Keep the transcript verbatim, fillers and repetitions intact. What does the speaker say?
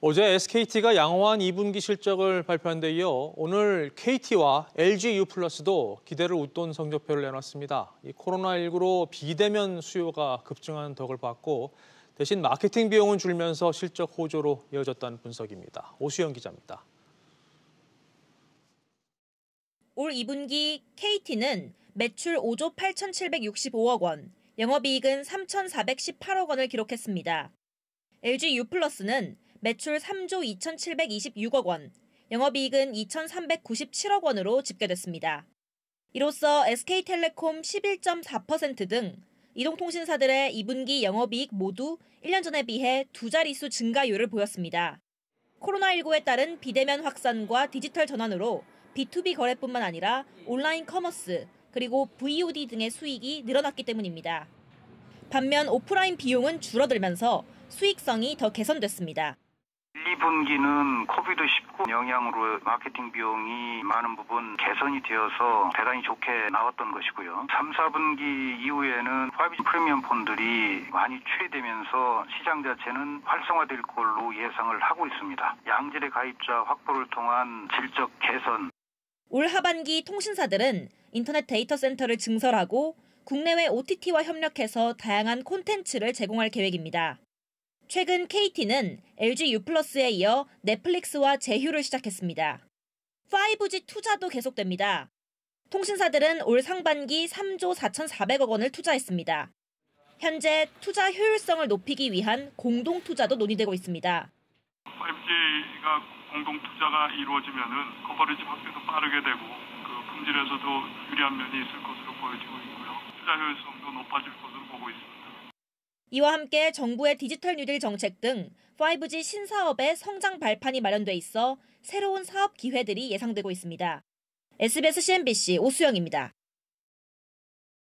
어제 에스케이티가 양호한 이 분기 실적을 발표한 데 이어 오늘 케이티와 엘지유 플러스도 기대를 웃돈 성적표를 내놨습니다. 이 코로나 십구로 비대면 수요가 급증한 덕을 봤고 대신 마케팅 비용은 줄면서 실적 호조로 이어졌다는 분석입니다. 오수영 기자입니다. 올 이 분기 케이티는 매출 오조 팔천칠백육십오억 원, 영업이익은 삼천사백십팔억 원을 기록했습니다. 엘지유 플러스는 매출 삼조 이천칠백이십육억 원, 영업이익은 이천삼백구십칠억 원으로 집계됐습니다. 이로써 에스케이텔레콤 십일 점 사 퍼센트 등 이동통신사들의 이 분기 영업이익 모두 일 년 전에 비해 두 자릿수 증가율을 보였습니다. 코로나 십구에 따른 비대면 확산과 디지털 전환으로 비투비 거래뿐만 아니라 온라인 커머스 그리고 브이오디 등의 수익이 늘어났기 때문입니다. 반면 오프라인 비용은 줄어들면서 수익성이 더 개선됐습니다. 일, 이 분기는 코비드 십구 영향으로 마케팅 비용이 많은 부분 개선이 되어서 대단히 좋게 나왔던 것이고요. 삼, 사분기 이후에는 파이브지 프리미엄 폰들이 많이 출시되면서 시장 자체는 활성화될 걸로 예상을 하고 있습니다. 양질의 가입자 확보를 통한 질적 개선. 올 하반기 통신사들은 인터넷 데이터 센터를 증설하고 국내외 오티티와 협력해서 다양한 콘텐츠를 제공할 계획입니다. 최근 케이티는 엘지유 플러스에 이어 넷플릭스와 제휴를 시작했습니다. 파이브지 투자도 계속됩니다. 통신사들은 올 상반기 삼조 사천사백억 원을 투자했습니다. 현재 투자 효율성을 높이기 위한 공동 투자도 논의되고 있습니다. 파이브지가 공동 투자가 이루어지면은 커버리지 확대도 빠르게 되고 그 품질에서도 유리한 면이 있을 것으로 보여지고 있고요. 투자 효율성도 높아질 것으로 보고 있습니다. 이와 함께 정부의 디지털 뉴딜 정책 등 파이브지 신사업의 성장 발판이 마련돼 있어 새로운 사업 기회들이 예상되고 있습니다. 에스비에스 씨엔비씨 오수영입니다.